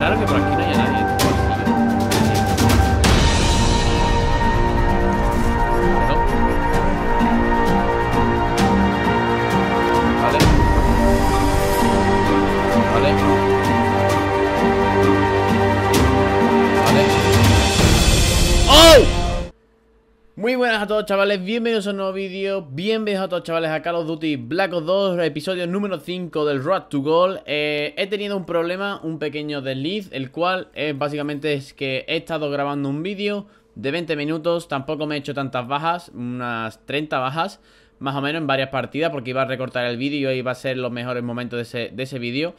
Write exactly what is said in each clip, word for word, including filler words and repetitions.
Claro que por aquí no hay nadie. Vale. Vale. Vale. ¡Oh! Muy buenas a todos, chavales, bienvenidos a un nuevo vídeo, bienvenidos a todos, chavales, a Call of Duty Black Ops dos, episodio número cinco del Road to Gold. eh, He tenido un problema, un pequeño desliz, el cual eh, básicamente es que he estado grabando un vídeo de veinte minutos. Tampoco me he hecho tantas bajas, unas treinta bajas, más o menos, en varias partidas, porque iba a recortar el vídeo y iba a ser los mejores momentos de ese, de ese vídeo.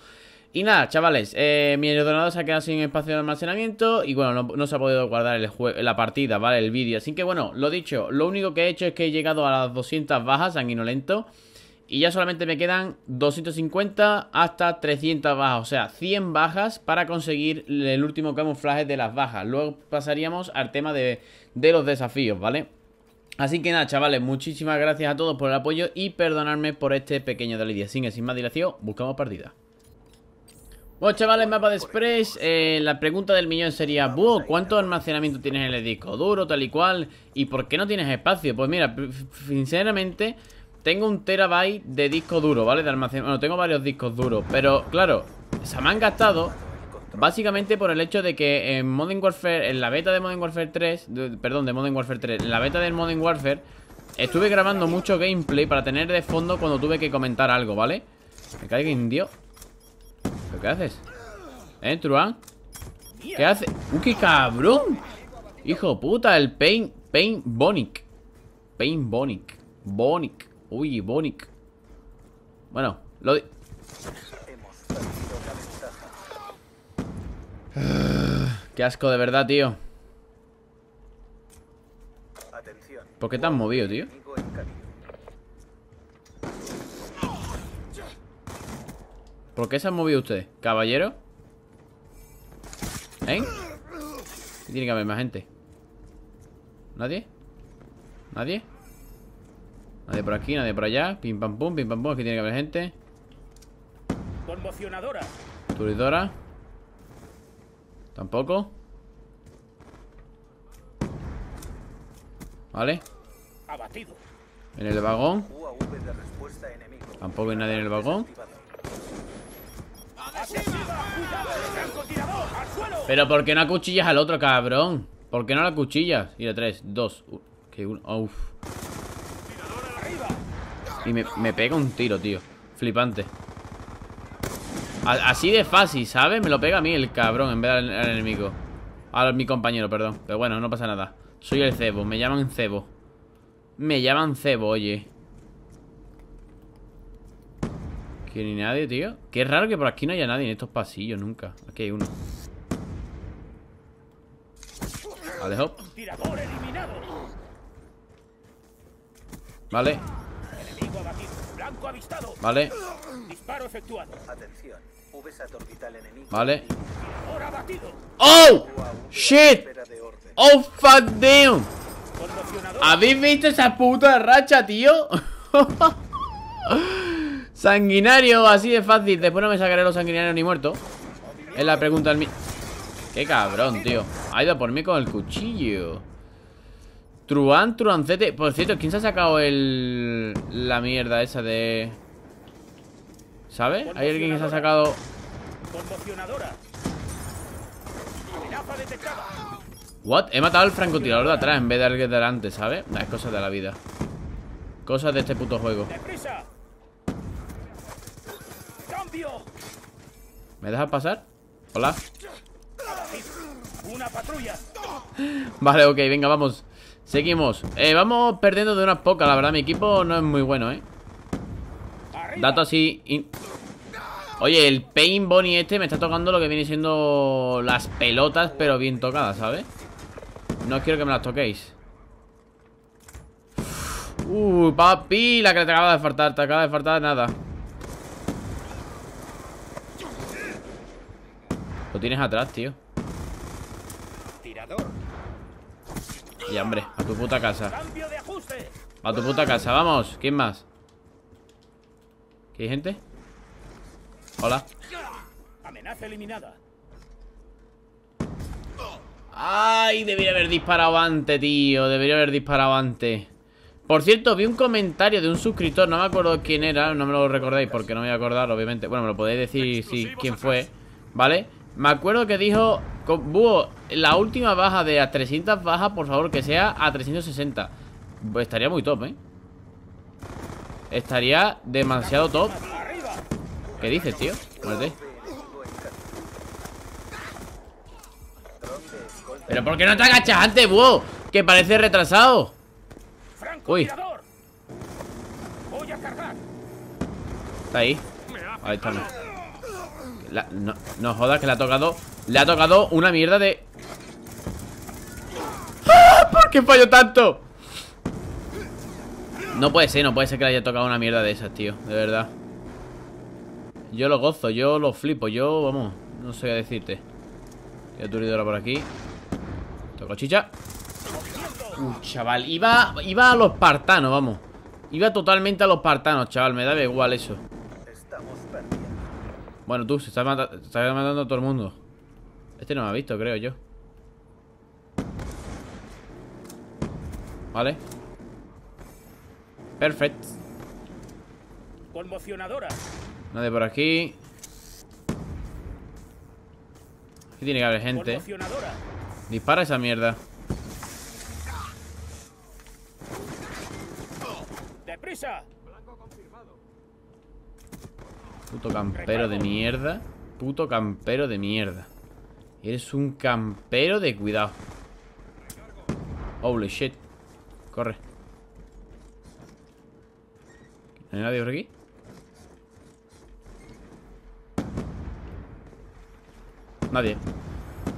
Y nada, chavales, eh, mi ordenador se ha quedado sin espacio de almacenamiento y bueno, no, no se ha podido guardar el la partida, ¿vale? El vídeo. Así que bueno, lo dicho, lo único que he hecho es que he llegado a las doscientas bajas sanguinolento y ya solamente me quedan doscientas cincuenta hasta trescientas bajas, o sea, cien bajas para conseguir el último camuflaje de las bajas. Luego pasaríamos al tema de, de los desafíos, ¿vale? Así que nada, chavales, muchísimas gracias a todos por el apoyo y perdonadme por este pequeño delirio. Sin que, sin más dilación, buscamos partida. Bueno, chavales, mapa de Express, eh, la pregunta del millón sería: BuHo, ¿cuánto almacenamiento tienes en el disco duro, tal y cual? ¿Y por qué no tienes espacio? Pues mira, sinceramente, tengo un terabyte de disco duro, ¿vale? De almacenamiento. Bueno, tengo varios discos duros, pero claro, se me han gastado básicamente por el hecho de que en Modern Warfare, en la beta de Modern Warfare tres, de, perdón, de Modern Warfare tres, en la beta del Modern Warfare, estuve grabando mucho gameplay para tener de fondo cuando tuve que comentar algo, ¿vale? Me caigo en Dios. ¿Qué haces? ¿Eh, Truán? ¿Qué haces? ¡Uh, qué cabrón! Hijo puta, el Pain... Pain Bonic. Pain Bonic. Bonic. Uy, Bonic. Bueno, lo... di ¡Qué asco de verdad, tío! ¿Por qué te has movido, tío? ¿Por qué se han movido ustedes, caballero? ¿Eh? Tiene que haber más gente. ¿Nadie? ¿Nadie? Nadie por aquí, nadie por allá. Pim pam pum, pim pam pum. Aquí tiene que haber gente. Conmocionadora. Turidora. Tampoco. Vale. Abatido. En el vagón. Tampoco hay nadie en el vagón. Pero ¿por qué no acuchillas al otro, cabrón? ¿Por qué no lo acuchillas? Mira, tres, dos, uno. Que uno. Uf. Y me, me pega un tiro, tío. Flipante. A, así de fácil, ¿sabes? Me lo pega a mí el cabrón en vez del al enemigo. A mi compañero, perdón. Pero bueno, no pasa nada. Soy el cebo. Me llaman cebo. Me llaman cebo, oye. Que ni nadie, tío. Qué raro que por aquí no haya nadie en estos pasillos nunca. Aquí hay uno. Vale, hop. Vale. Vale. Vale. ¡Oh! ¡Shit! ¡Oh, fuck damn! ¿Habéis visto esa puta racha, tío? Sanguinario, así de fácil. Después no me sacaré los sanguinarios ni muerto. Es la pregunta del mi... Qué cabrón, tío. Ha ido a por mí con el cuchillo. Truán, truancete. Por cierto, ¿quién se ha sacado el... la mierda esa de... ¿sabes? Hay alguien que se ha sacado... What? He matado al francotirador de atrás en vez de al de delante, ¿sabes? Las cosas de la vida. Cosas de este puto juego. ¿Me dejas pasar? Hola. Una patrulla. Vale, ok, venga, vamos. Seguimos. Eh, vamos perdiendo de unas pocas, la verdad. Mi equipo no es muy bueno, ¿eh? Dato así. In... Oye, el Pain Bonnie este me está tocando lo que viene siendo las pelotas, pero bien tocadas, ¿sabes? No quiero que me las toquéis. Uh, papi, la que te acaba de faltar, te acaba de faltar nada. Lo tienes atrás, tío. Tirador. Y hombre, a tu puta casa. A tu puta casa, vamos. ¿Quién más? ¿Qué hay gente? Hola. Amenaza eliminada. Ay, debería haber disparado antes, tío. Debería haber disparado antes. Por cierto, vi un comentario de un suscriptor. No me acuerdo quién era, no me lo recordáis porque no me voy a acordar, obviamente. Bueno, me lo podéis decir si quién fue, ¿vale? Me acuerdo que dijo: BuHo, la última baja de a trescientas bajas, por favor, que sea a trescientos sesenta. Pues estaría muy top, ¿eh? Estaría demasiado top. ¿Qué dices, tío? Muérete. Pero ¿por qué no te agachas antes, BuHo? Que parece retrasado. Uy. Está ahí. Ahí está. La, no, no jodas que le ha tocado. Le ha tocado una mierda de... ¡Ah! ¿Por qué fallo tanto? No puede ser, no puede ser que le haya tocado una mierda de esas, tío. De verdad. Yo lo gozo, yo lo flipo. Yo, vamos, no sé qué decirte. He aturdidora por aquí. Toco chicha. Uh, chaval, iba, iba a los partanos, vamos. Iba totalmente a los partanos, chaval. Me daba igual eso. Bueno, tú, se está, mata se está matando a todo el mundo. Este no me ha visto, creo yo. Vale. Perfecto. Conmocionadora. Nadie por aquí. Aquí tiene que haber gente. Dispara esa mierda. ¡Deprisa! Puto campero de mierda. Puto campero de mierda. Eres un campero de cuidado. Holy shit. Corre. ¿No hay nadie por aquí? Nadie.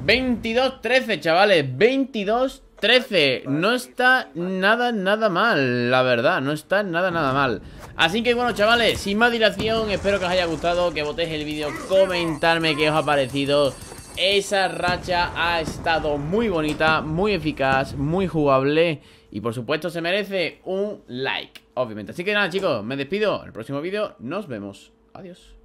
Veintidós trece, chavales. Veintidós trece. No está nada, nada mal. La verdad, no está nada, nada mal. Así que bueno, chavales, sin más dilación, espero que os haya gustado, que votéis el vídeo, comentarme qué os ha parecido. Esa racha ha estado muy bonita, muy eficaz, muy jugable. Y por supuesto se merece un like, obviamente. Así que nada, chicos, me despido. En el próximo vídeo nos vemos. Adiós.